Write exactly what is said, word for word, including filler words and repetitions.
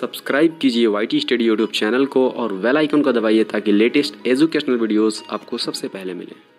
Subscribe कीजिए Y T study YouTube channel को और बेल आइकन को दबाइए ताकि लेटेस्ट एजुकेशनल वीडियोस आपको सबसे पहले मिलें।